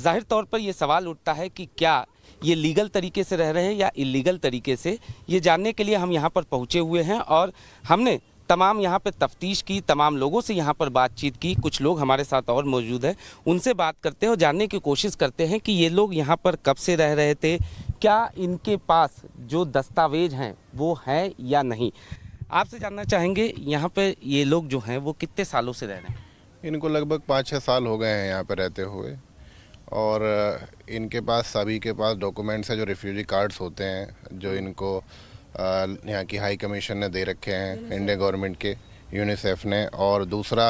जाहिर तौर पर ये सवाल उठता है कि क्या ये लीगल तरीके से रह रहे हैं या इलीगल तरीके से। ये जानने के लिए हम यहाँ पर पहुँचे हुए हैं और हमने तमाम यहाँ पे तफ्तीश की, तमाम लोगों से यहाँ पर बातचीत की। कुछ लोग हमारे साथ और मौजूद हैं, उनसे बात करते हैं और जानने की कोशिश करते हैं कि ये लोग यहाँ पर कब से रह रहे थे, क्या इनके पास जो दस्तावेज हैं वो है या नहीं। आपसे जानना चाहेंगे यहाँ पे ये लोग जो हैं वो कितने सालों से रह रहे हैं। इनको लगभग पाँच छः साल हो गए हैं यहाँ पर रहते हुए और इनके पास सभी के पास डॉक्यूमेंट्स हैं जो रिफ्यूजी कार्ड्स होते हैं, जो इनको यहाँ की हाई कमीशन ने दे रखे हैं इंडिया गवर्नमेंट के, यूनिसेफ ने। और दूसरा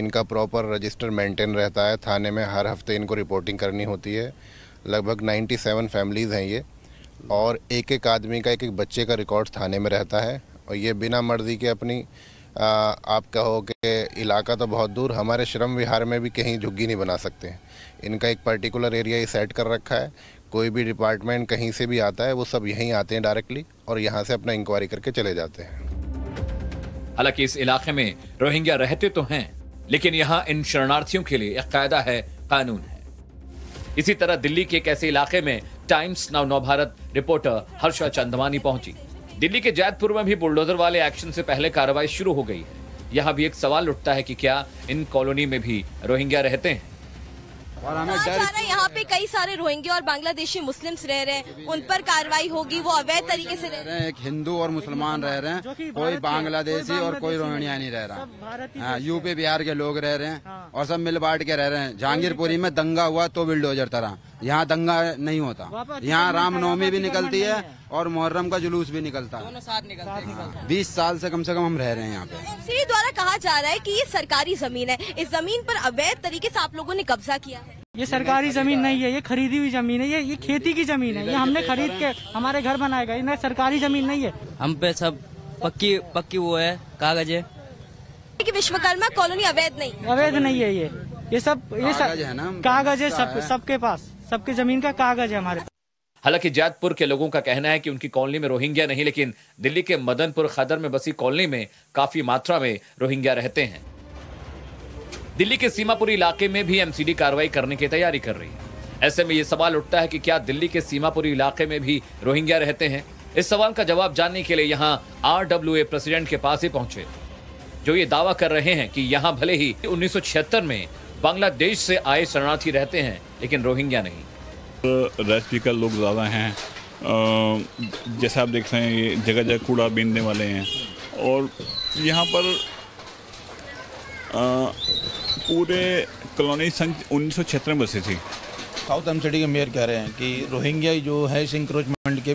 इनका प्रॉपर रजिस्टर मेंटेन रहता है, थाने में हर हफ्ते इनको रिपोर्टिंग करनी होती है। लगभग सत्तानवे फैमिलीज़ हैं ये और एक एक आदमी का, एक एक बच्चे का रिकॉर्ड थाने में रहता है। और ये बिना मर्जी के अपनी आ, आप कहो कि इलाका तो बहुत दूर, हमारे श्रम विहार में भी कहीं झुग्गी नहीं बना सकते। इनका एक पर्टिकुलर एरिया ही सेट कर रखा है, कोई भी डिपार्टमेंट कहीं से भी आता है वो सब यहीं आते हैं डायरेक्टली और यहाँ से अपना इंक्वायरी करके चले जाते हैं। हालांकि इस इलाके में रोहिंग्या रहते तो हैं, लेकिन यहाँ इन शरणार्थियों के लिए एक कायदा है, कानून है। इसी तरह दिल्ली के एक ऐसे इलाके में Times Now Navbharat reporter Harsha Chandwani पहुंची। दिल्ली के जैतपुर में भी बुलडोजर वाले एक्शन से पहले कार्रवाई शुरू हो गई है। यहाँ भी एक सवाल उठता है कि क्या इन कॉलोनी में भी रोहिंग्या रहते हैं। और हमें डर, यहाँ पे कई सारे रोहिंग्या और बांग्लादेशी मुस्लिम्स रह रहे हैं, उन पर कार्रवाई होगी, वो अवैध तरीके से रह रहे हैं। एक हिंदू और मुसलमान रह रहे हैं, कोई बांग्लादेशी और कोई रोहिंग्या नहीं रह रहा। यूपी बिहार के लोग रह रहे हैं और सब मिल बांट के रह रहे हैं। जहांगीरपुरी में दंगा हुआ तो बुलडोजर तरह, यहाँ दंगा नहीं होता। यहाँ रामनवमी भी निकलती है और मुहर्रम का जुलूस भी निकलता है। बीस साल से कम से कम हम रह रहे हैं यहाँ पे। श्री द्वारा कहा जा रहा है कि ये सरकारी जमीन है, इस जमीन पर अवैध तरीके से आप लोगों ने कब्जा किया है। ये सरकारी जमीन नहीं है, ये खरीदी हुई जमीन है, ये ये खेती की जमीन है, ये हमने खरीद के हमारे घर बनाया गया, ये सरकारी जमीन नहीं है। हम पे सब पक्की पक्की वो है, कागज है। कि विश्वकर्मा कॉलोनी अवैध नहीं, अवैध नहीं है ये, ये सब ये कागज है, सब सबके पास, सबके जमीन का कागज है हमारे। हालांकि जैतपुर के लोगों का कहना है कि उनकी कॉलोनी में रोहिंग्या नहीं, लेकिन दिल्ली के मदनपुर खादर में बसी कॉलोनी में काफी मात्रा में रोहिंग्या रहते हैं। दिल्ली के सीमापुरी इलाके में भी एमसीडी कार्रवाई करने की तैयारी कर रही है। ऐसे में ये सवाल उठता है कि क्या दिल्ली के सीमापुरी इलाके में भी रोहिंग्या रहते हैं। इस सवाल का जवाब जानने के लिए यहाँ आरडब्ल्यूए प्रेसिडेंट के पास ही पहुंचे, जो ये दावा कर रहे हैं कि यहाँ भले ही उन्नीस सौ छिहत्तर में बांग्लादेश से आए शरणार्थी रहते हैं, लेकिन रोहिंग्या नहीं। रेस्पिकल लोग ज़्यादा हैं, जैसे आप देख रहे हैं ये जगह जगह कूड़ा बीनने वाले हैं और यहाँ पर आ, पूरे कॉलोनी सन उन्नीस सौ छिहत्तर में बसी थी। साउथ एम सिटी के मेयर कह रहे हैं कि रोहिंग्या जो है इस इंक्रोचमेंट के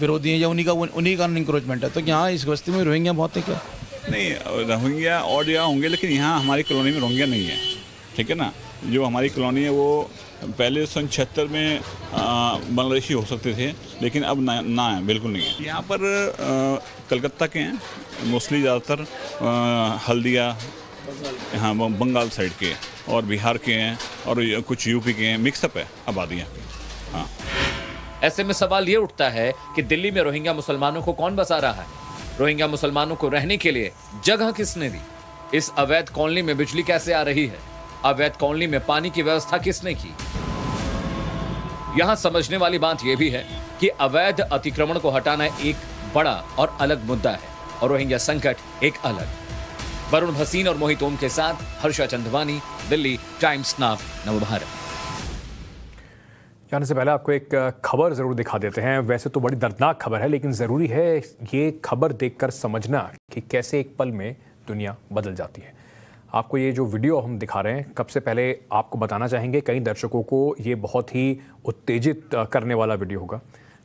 विरोधी हैं या उन्हीं का उन्हीं का इंक्रोचमेंट है, तो यहाँ इस बस्ती में रोहिंग्या बहुत है क्या? नहीं, रोहिंग्या और यहाँ होंगे, लेकिन यहाँ हमारी कॉलोनी में रोहिंग्या नहीं है। ठीक है ना, जो हमारी कॉलोनी है वो पहले सन छिहत्तर में बांग्लादेशी हो सकते थे, लेकिन अब ना, ना है, बिल्कुल नहीं है। यहाँ पर आ, कलकत्ता के हैं मोस्टली, ज़्यादातर हल्दिया, हाँ बंगाल साइड के और बिहार के हैं और कुछ यूपी के हैं, मिक्सअप है आबादियाँ। हाँ, ऐसे में सवाल ये उठता है कि दिल्ली में रोहिंग्या मुसलमानों को कौन बसा रहा है, रोहिंग्या मुसलमानों को रहने के लिए जगह किसने दी, इस अवैध कॉलोनी में बिजली कैसे आ रही है, अवैध कॉलोनी में पानी की व्यवस्था किसने की। यहां समझने वाली बात यह भी है कि अवैध अतिक्रमण को हटाना एक बड़ा और अलग मुद्दा है और रोहिंग्या संकट एक अलग। वरुण भसीन और मोहित ओम के साथ हर्षा चंदवानी, दिल्ली टाइम्स नाव, नवभारत। जाने से पहले आपको एक खबर ज़रूर दिखा देते हैं। वैसे तो बड़ी दर्दनाक खबर है, लेकिन ज़रूरी है ये खबर देखकर समझना कि कैसे एक पल में दुनिया बदल जाती है। आपको ये जो वीडियो हम दिखा रहे हैं, कब से पहले आपको बताना चाहेंगे, कई दर्शकों को ये बहुत ही उत्तेजित करने वाला वीडियो होगा,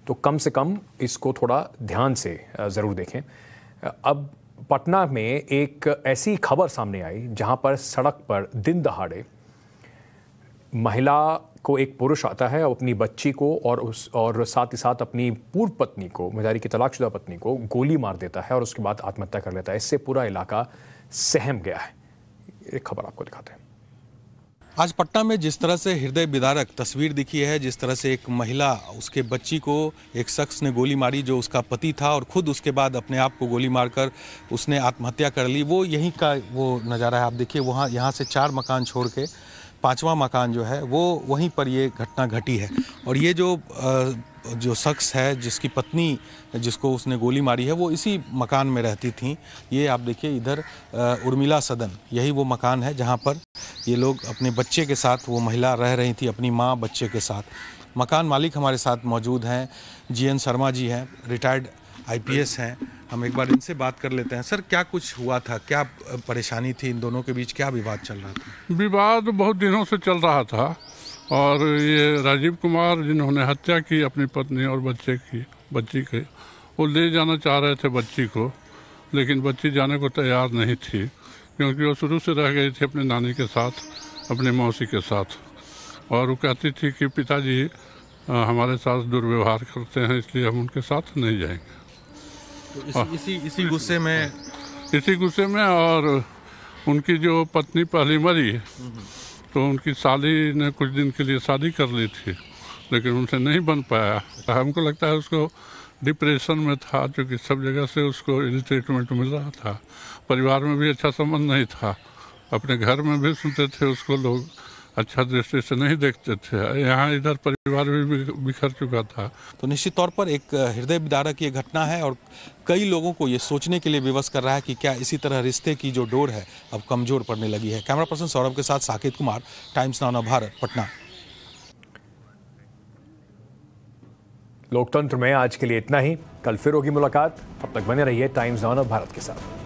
तो कम से कम इसको थोड़ा ध्यान से ज़रूर देखें। अब पटना में एक ऐसी खबर सामने आई जहाँ पर सड़क पर दिन दहाड़े महिला को एक पुरुष आता है और अपनी बच्ची को और उस और साथ ही साथ अपनी पूर्व पत्नी को, मजारी की तलाकशुदा पत्नी को गोली मार देता है और उसके बाद आत्महत्या कर लेता है। इससे पूरा इलाका सहम गया है। एक खबर आपको दिखाते हैं। आज पटना में जिस तरह से हृदय विदारक तस्वीर दिखी है, जिस तरह से एक महिला उसके बच्ची को एक शख्स ने गोली मारी जो उसका पति था, और खुद उसके बाद अपने आप को गोली मारकर उसने आत्महत्या कर ली, वो यहीं का वो नज़ारा है। आप देखिए, वहाँ यहाँ से चार मकान छोड़ के पांचवा मकान जो है वो वहीं पर ये घटना घटी है। और ये जो जो शख्स है जिसकी पत्नी जिसको उसने गोली मारी है वो इसी मकान में रहती थी। ये आप देखिए, इधर उर्मिला सदन, यही वो मकान है जहां पर ये लोग अपने बच्चे के साथ, वो महिला रह रही थी अपनी माँ बच्चे के साथ। मकान मालिक हमारे साथ मौजूद हैं, जी एन शर्मा जी हैं, रिटायर्ड आई पी एस हैं। हम एक बार इनसे बात कर लेते हैं। सर, क्या कुछ हुआ था, क्या परेशानी थी इन दोनों के बीच, क्या विवाद चल रहा था? विवाद बहुत दिनों से चल रहा था और ये राजीव कुमार जिन्होंने हत्या की अपनी पत्नी और बच्चे की बच्ची के, वो ले जाना चाह रहे थे बच्ची को, लेकिन बच्ची जाने को तैयार नहीं थी क्योंकि वो शुरू से रह गई थी अपने नानी के साथ, अपने मौसी के साथ, और वो कहती थी कि पिताजी हमारे साथ दुर्व्यवहार करते हैं इसलिए हम उनके साथ नहीं जाएंगे। तो इसी इसी गुस्से में इसी गुस्से में और उनकी जो पत्नी पहली मरी तो उनकी शादी ने कुछ दिन के लिए शादी कर ली थी लेकिन उनसे नहीं बन पाया। हमको लगता है उसको डिप्रेशन में था क्योंकि सब जगह से उसको इल ट्रीटमेंट मिल रहा था। परिवार में भी अच्छा संबंध नहीं था, अपने घर में भी सुनते थे उसको लोग अच्छा दृष्टि से नहीं देखते थे, यहाँ इधर परिवार भी बिखर चुका था। तो निश्चित तौर पर एक हृदय विदारक ये घटना है और कई लोगों को ये सोचने के लिए विवश कर रहा है कि क्या इसी तरह रिश्ते की जो डोर है अब कमजोर पड़ने लगी है। कैमरा पर्सन सौरभ के साथ साकेत कुमार, टाइम्स नाउ भारत, पटना। लोकतंत्र में आज के लिए इतना ही, कल फिर होगी मुलाकात। अब तक बने रहिए टाइम्स नाउ भारत के साथ।